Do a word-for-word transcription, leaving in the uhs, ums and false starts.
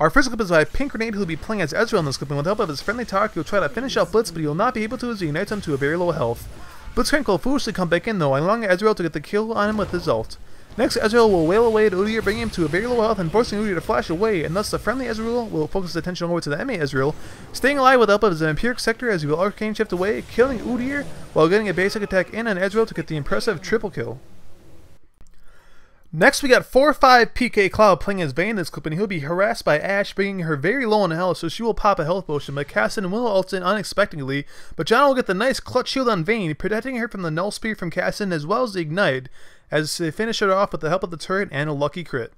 Our first clip is by Pink Grenade, who will be playing as Ezreal in this clip, and with the help of his friendly talk, he'll try to finish out Blitz, but he will not be able to as he unites him to a very low health. Blitzcrank will foolishly come back in though, allowing Ezreal to get the kill on him with his ult. Next, Ezreal will wail away at Udyr, bringing him to a very low health and forcing Udyr to flash away, and thus the friendly Ezreal will focus his attention over to the M A Ezreal, staying alive with the help of his Empiric Sector as he will arcane shift away, killing Udyr while getting a basic attack in on Ezreal to get the impressive triple kill. Next we got four five P K Cloud playing as Vayne in this clip, and he'll be harassed by Ashe, bringing her very low in health, so she will pop a health potion, but Cassin will ult in unexpectedly, but Jonah will get the nice clutch shield on Vayne, protecting her from the Null Spear from Cassin as well as the Ignite, as they finish it off with the help of the turret and a lucky crit.